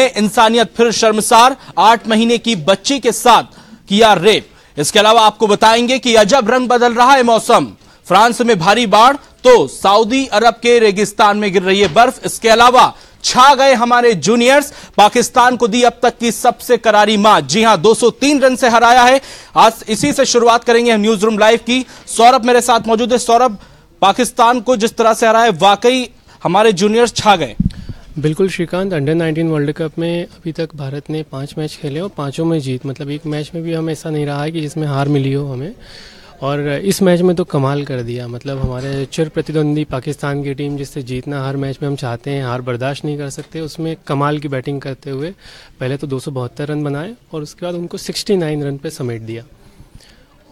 इंसानियत फिर शर्मसार, 8 महीने की बच्ची के साथ किया रेप। इसके अलावा आपको बताएंगे कि अजब रंग बदल रहा है मौसम, फ्रांस में भारी बाढ़ तो सऊदी अरब के रेगिस्तान में गिर रही है बर्फ। इसके अलावा छा गए हमारे जूनियर्स, पाकिस्तान को दी अब तक की सबसे करारी मात। जी हां, 203 रन से हराया है। आज इसी से शुरुआत करेंगे न्यूज रूम लाइव की। सौरभ मेरे साथ मौजूद है। सौरभ, पाकिस्तान को जिस तरह से हराया, वाकई हमारे जूनियर्स छा गए। बिल्कुल श्रीकांत, अंडर 19 वर्ल्ड कप में अभी तक भारत ने 5 मैच खेले और 5 में जीत, मतलब एक मैच में भी हमें ऐसा नहीं रहा है कि जिसमें हार मिली हो हमें। और इस मैच में तो कमाल कर दिया, मतलब हमारे चिर प्रतिद्वंदी पाकिस्तान की टीम जिससे जीतना हर मैच में हम चाहते हैं, हार बर्दाश्त नहीं कर सकते, उसमें कमाल की बैटिंग करते हुए पहले तो 272 रन बनाए और उसके बाद उनको 69 रन पर समेट दिया।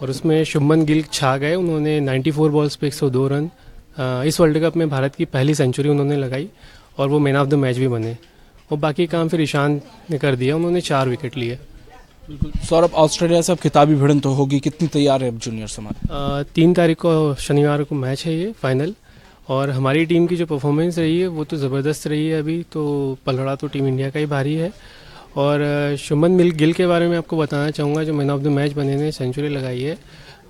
और उसमें शुभमन गिल छा गए, उन्होंने 94 बॉल्स पर 102 रन, इस वर्ल्ड कप में भारत की पहली सेंचुरी उन्होंने लगाई और वो मैन ऑफ द मैच भी बने। और बाकी काम फिर ईशांत ने कर दिया, उन्होंने 4 विकेट लिए। बिल्कुल सौरभ, ऑस्ट्रेलिया से अब खिताबी भिड़ंत तो होगी, कितनी तैयार है अब जूनियर्स हमारे? 3 तारीख को शनिवार को मैच है ये फाइनल, और हमारी टीम की जो परफॉर्मेंस रही है वो तो ज़बरदस्त रही है। अभी तो पलड़ा तो टीम इंडिया का ही भारी है। और शुभमन गिल के बारे में आपको बताना चाहूँगा, जो मैन ऑफ द मैच बने ने सेंचुरी लगाई है,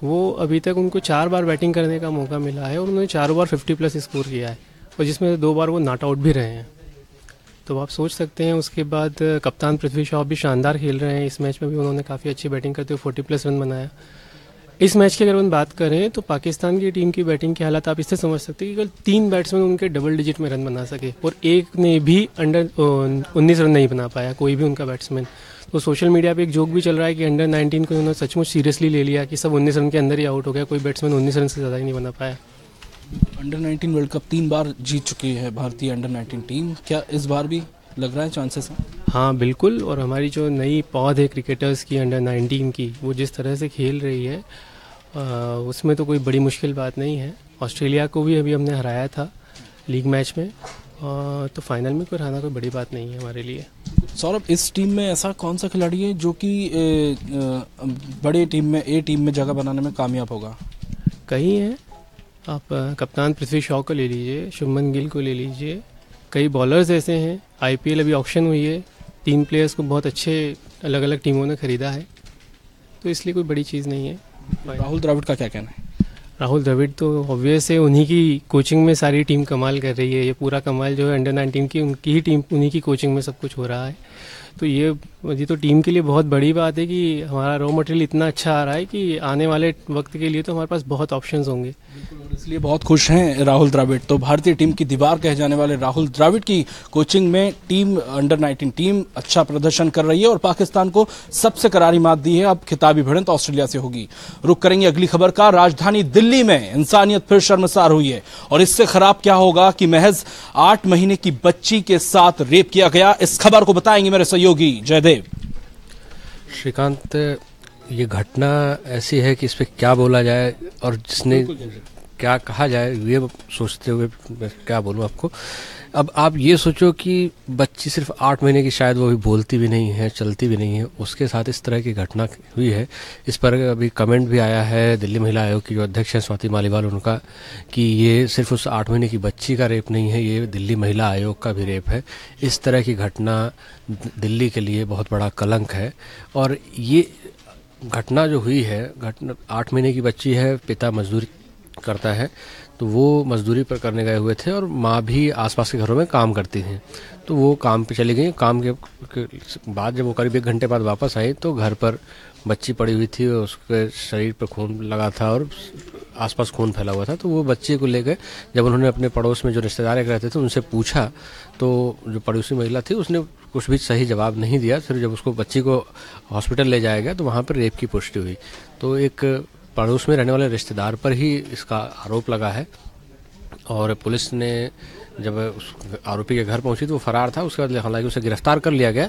वो अभी तक उनको 4 बार बैटिंग करने का मौका मिला है और उन्होंने 4 बार 50+ स्कोर किया है और जिसमें 2 बार वो नॉट आउट भी रहे हैं, तो आप सोच सकते हैं। उसके बाद कप्तान पृथ्वी शाह भी शानदार खेल रहे हैं, इस मैच में भी उन्होंने काफ़ी अच्छी बैटिंग करते हुए 40+ रन बनाया। इस मैच की अगर हम बात करें तो पाकिस्तान की टीम की बैटिंग की हालत आप इससे समझ सकते हैं कि केवल 3 बैट्समैन उनके डबल डिजिट में रन बना सके और एक ने भी अंडर 19 रन नहीं बना पाया, कोई भी उनका बैट्समैन। तो सोशल मीडिया पे एक जोक भी चल रहा है कि अंडर 19 को उन्होंने सचमुच सीरियसली ले लिया कि सब 19 रन के अंदर ही आउट हो गया, कोई बैट्समैन 19 रन से ज़्यादा ही नहीं बना पाया। अंडर 19 वर्ल्ड कप 3 बार जीत चुकी है भारतीय अंडर 19 टीम, क्या इस बार भी लग रहा है चांसेस हैं? हाँ बिल्कुल, और हमारी जो नई पौध है क्रिकेटर्स की अंडर 19 की, वो जिस तरह से खेल रही है उसमें तो कोई बड़ी मुश्किल बात नहीं है। ऑस्ट्रेलिया को भी अभी हमने हराया था लीग मैच में, तो फाइनल में कोई हराना कोई बड़ी बात नहीं है हमारे लिए। सौरभ, इस टीम में ऐसा कौन सा खिलाड़ी है जो कि बड़े टीम में A टीम में जगह बनाने में कामयाब होगा? कई हैं, आप कप्तान पृथ्वी शॉ को ले लीजिए, शुभमन गिल को ले लीजिए, कई बॉलर्स ऐसे हैं। IPL अभी ऑक्शन हुई है, 3 प्लेयर्स को बहुत अच्छे अलग अलग टीमों ने खरीदा है, तो इसलिए कोई बड़ी चीज़ नहीं है। राहुल द्रविड़ का क्या कहना है? राहुल द्रविड़ तो ऑब्वियस है, उन्हीं की कोचिंग में सारी टीम कमाल कर रही है। ये पूरा कमाल जो है अंडर 19 की, उनकी ही टीम, उन्हीं की कोचिंग में सब कुछ हो रहा है। तो ये तो टीम के लिए बहुत बड़ी बात है कि हमारा रॉ मटेरियल इतना अच्छा आ रहा है कि आने वाले वक्त के लिए तो हमारे पास बहुत ऑप्शंस होंगे, इसलिए बहुत खुश हैं राहुल द्रविड़। तो भारतीय टीम की दीवार कहे जाने वाले राहुल द्रविड़ की कोचिंग में टीम, अंडर 19 टीम अच्छा प्रदर्शन कर रही है और पाकिस्तान को सबसे करारी मात दी है। अब खिताबी भिड़ंत ऑस्ट्रेलिया से होगी। रुक करेंगे अगली खबर का। राजधानी दिल्ली में इंसानियत फिर शर्मसार हुई है और इससे खराब क्या होगा कि महज 8 महीने की बच्ची के साथ रेप किया गया। इस खबर को बताएंगे मेरे सहयोगी जयदेव। श्रीकांत, ये घटना ऐसी है कि इस पर क्या बोला जाए और जिसने क्या कहा जाए, ये सोचते हुए मैं क्या बोलूँ आपको। अब आप ये सोचो कि बच्ची सिर्फ 8 महीने की, शायद वो भी बोलती भी नहीं है, चलती भी नहीं है, उसके साथ इस तरह की घटना हुई है। इस पर अभी कमेंट भी आया है दिल्ली महिला आयोग की जो अध्यक्ष हैं स्वाति मालीवाल उनका, कि ये सिर्फ उस 8 महीने की बच्ची का रेप नहीं है, ये दिल्ली महिला आयोग का भी रेप है। इस तरह की घटना दिल्ली के लिए बहुत बड़ा कलंक है। और ये घटना जो हुई है, घटना 8 महीने की बच्ची है, पिता मजदूरी करता है, तो वो मजदूरी पर करने गए हुए थे और माँ भी आसपास के घरों में काम करती थी, तो वो काम पे चली गई। काम के बाद जब वो करीब 1 घंटे बाद वापस आई तो घर पर बच्ची पड़ी हुई थी, उसके शरीर पर खून लगा था और आसपास खून फैला हुआ था। तो वो बच्ची को ले गए, जब उन्होंने अपने पड़ोस में जो रिश्तेदार एक रहते थे उनसे पूछा तो जो पड़ोसी महिला थी उसने कुछ भी सही जवाब नहीं दिया। फिर जब उसको बच्ची को हॉस्पिटल ले जाया गया तो वहाँ पर रेप की पुष्टि हुई। तो एक पड़ोस में रहने वाले रिश्तेदार पर ही इसका आरोप लगा है और पुलिस ने जब उस आरोपी के घर पहुंची तो वो फरार था। उसके बाद हालांकि उसे गिरफ्तार कर लिया गया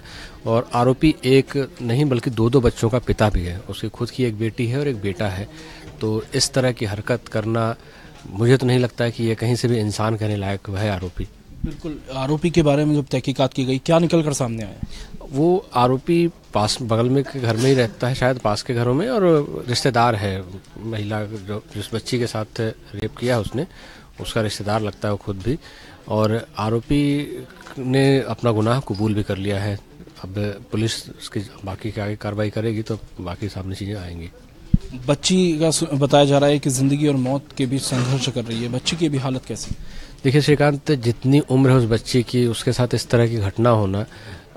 और आरोपी एक नहीं बल्कि 2 बच्चों का पिता भी है, उसकी खुद की एक बेटी है और एक बेटा है। तो इस तरह की हरकत करना मुझे तो नहीं लगता है कि ये कहीं से भी इंसान कहने लायक है आरोपी। बिल्कुल, आरोपी के बारे में जब तहकीकात की गई क्या निकल कर सामने आया? वो आरोपी पास बगल में के घर में ही रहता है, शायद पास के घरों में, और रिश्तेदार है महिला जो जिस बच्ची के साथ रेप किया उसने, उसका रिश्तेदार लगता है वो खुद भी। और आरोपी ने अपना गुनाह कबूल भी कर लिया है। अब पुलिस इसकी बाकी क्या कार्रवाई करेगी तो बाकी सामने चीज़ें आएंगी। बच्ची का बताया जा रहा है कि ज़िंदगी और मौत के बीच संघर्ष कर रही है, बच्ची की भी हालत कैसी? देखिए श्रीकांत, जितनी उम्र है उस बच्ची की, उसके साथ इस तरह की घटना होना,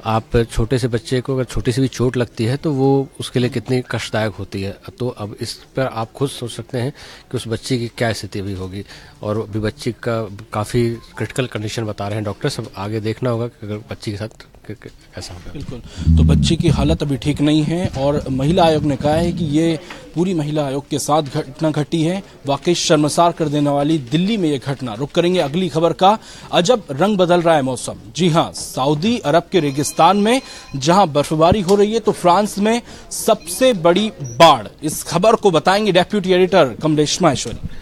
आप छोटे से बच्चे को अगर छोटी सी भी चोट लगती है तो वो उसके लिए कितनी कष्टदायक होती है। तो अब इस पर आप खुद सोच सकते हैं कि उस बच्ची की क्या स्थिति भी होगी। और अभी बच्ची का काफ़ी क्रिटिकल कंडीशन बता रहे हैं डॉक्टर, सब आगे देखना होगा कि अगर बच्ची के साथ ऐसा होगा। बिल्कुल, तो बच्ची की हालत अभी ठीक नहीं है और महिला आयोग ने कहा है कि ये पूरी महिला आयोग के साथ घटना घटी है, वाकई शर्मसार कर देने वाली दिल्ली में ये घटना। रुक करेंगे अगली खबर का। अजब रंग बदल रहा है मौसम। जी हां, सऊदी अरब के रेगिस्तान में जहां बर्फबारी हो रही है तो फ्रांस में सबसे बड़ी बाढ़। इस खबर को बताएंगे डेप्यूटी एडिटर कमलेश माहेश्वरी।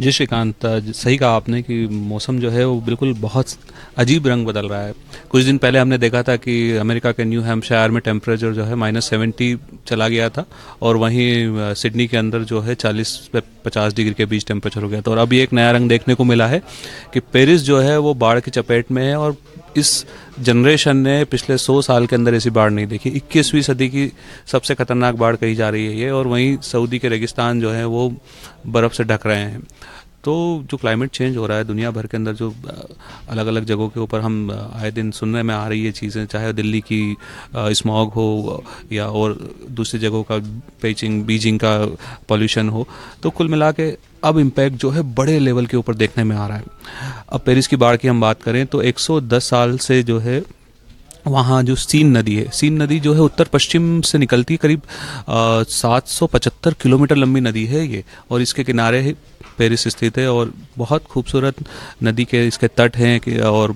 जी श्रीकांत, सही कहा आपने कि मौसम जो है वो बिल्कुल बहुत अजीब रंग बदल रहा है। कुछ दिन पहले हमने देखा था कि अमेरिका के न्यू हैम्पशायर में टेम्परेचर जो है -70 चला गया था और वहीं सिडनी के अंदर जो है 40 से 50 डिग्री के बीच टेम्परेचर हो गया था। और अब ये एक नया रंग देखने को मिला है कि पेरिस जो है वो बाढ़ की चपेट में है और इस जनरेशन ने पिछले 100 साल के अंदर ऐसी बाढ़ नहीं देखी। 21वीं सदी की सबसे खतरनाक बाढ़ कही जा रही है ये, और वहीं सऊदी के रेगिस्तान जो है वो बर्फ़ से ढक रहे हैं। तो जो क्लाइमेट चेंज हो रहा है दुनिया भर के अंदर, जो अलग अलग जगहों के ऊपर हम आए दिन सुनने में आ रही है चीज़ें, चाहे दिल्ली की स्मॉग हो या और दूसरी जगहों का बीजिंग का पॉल्यूशन हो, तो कुल मिला के अब इम्पैक्ट जो है बड़े लेवल के ऊपर देखने में आ रहा है। अब पेरिस की बाढ़ की हम बात करें तो 110 साल से जो है वहाँ जो सीन नदी है, सीन नदी जो है उत्तर पश्चिम से निकलती है, करीब 775 किलोमीटर लंबी नदी है ये, और इसके किनारे ही पेरिस स्थित है और बहुत खूबसूरत नदी के इसके तट हैं। और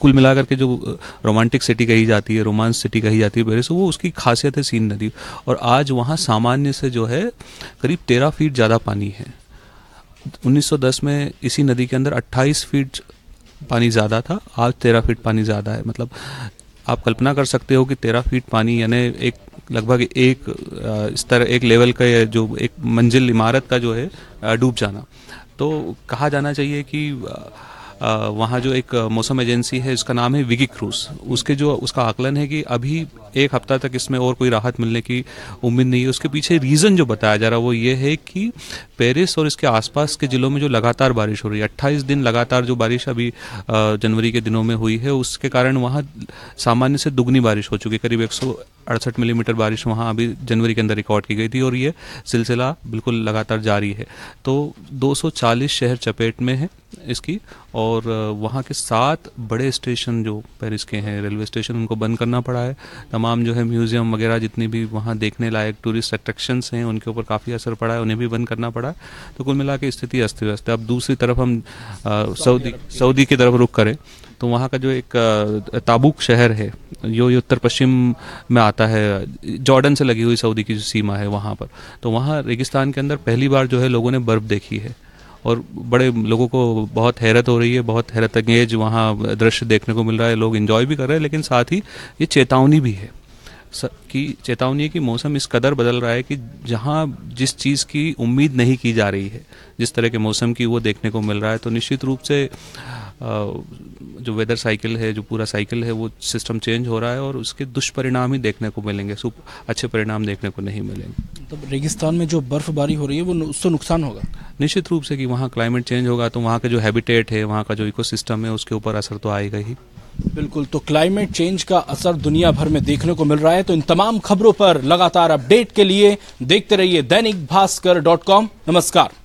कुल मिलाकर के जो रोमांटिक सिटी कही जाती है, रोमांस सिटी कही जाती है पेरिस, वो उसकी खासियत है सीन नदी। और आज वहाँ सामान्य से जो है करीब 13 फीट ज़्यादा पानी है। 1910 में इसी नदी के अंदर 28 फीट पानी ज़्यादा था, आज 13 फीट पानी ज़्यादा है। मतलब आप कल्पना कर सकते हो कि 13 फीट पानी यानी एक लगभग एक स्तर, एक लेवल का जो एक मंजिल इमारत का जो है डूब जाना। तो कहा जाना चाहिए कि वहाँ जो एक मौसम एजेंसी है, इसका नाम है विगिक्रू, उसका आकलन है कि अभी एक हफ्ता तक इसमें और कोई राहत मिलने की उम्मीद नहीं है। उसके पीछे रीज़न जो बताया जा रहा है वो ये है कि पेरिस और इसके आसपास के ज़िलों में जो लगातार बारिश हो रही है, 28 दिन लगातार जो बारिश अभी जनवरी के दिनों में हुई है, उसके कारण वहाँ सामान्य से दुगनी बारिश हो चुकी है। करीब 168 मिलीमीटर बारिश वहाँ अभी जनवरी के अंदर रिकॉर्ड की गई थी और ये सिलसिला बिल्कुल लगातार जारी है। तो 240 शहर चपेट में है इसकी, और वहाँ के 7 बड़े स्टेशन जो पेरिस के हैं, रेलवे स्टेशन, उनको बंद करना पड़ा है। तमाम जो है म्यूज़ियम वगैरह जितनी भी वहाँ देखने लायक टूरिस्ट अट्रैक्शंस हैं उनके ऊपर काफ़ी असर पड़ा है, उन्हें भी बंद करना पड़ा है। तो कुल मिला के स्थिति अस्त व्यस्त है। अब दूसरी तरफ हम सऊदी की तरफ रुख करें तो वहाँ का जो एक ताबुक शहर है, जो ये उत्तर पश्चिम में आता है, जॉर्डन से लगी हुई सऊदी की जो सीमा है वहाँ पर, तो वहाँ रेगिस्तान के अंदर पहली बार जो है लोगों ने बर्फ़ देखी है और बड़े लोगों को बहुत हैरत हो रही है, बहुत हैरतअंगेज वहाँ दृश्य देखने को मिल रहा है। लोग एंजॉय भी कर रहे हैं, लेकिन साथ ही ये चेतावनी भी है कि मौसम इस कदर बदल रहा है कि जहाँ जिस चीज़ की उम्मीद नहीं की जा रही है, जिस तरह के मौसम की, वो देखने को मिल रहा है। तो निश्चित रूप से जो वेदर साइकिल है, जो पूरा साइकिल है, वो सिस्टम चेंज हो रहा है और उसके दुष्परिणाम ही देखने को मिलेंगे, अच्छे परिणाम देखने को नहीं मिलेंगे। तो रेगिस्तान में जो बर्फबारी हो रही है वो उससे नुकसान होगा निश्चित रूप से, कि वहाँ क्लाइमेट चेंज होगा तो वहाँ का जो हैबिटेट है, वहाँ का जो इकोसिस्टम है, उसके ऊपर असर तो आएगा ही। बिल्कुल, तो क्लाइमेट चेंज का असर दुनिया भर में देखने को मिल रहा है। तो इन तमाम खबरों पर लगातार अपडेट के लिए देखते रहिए दैनिक भास्कर.com। नमस्कार।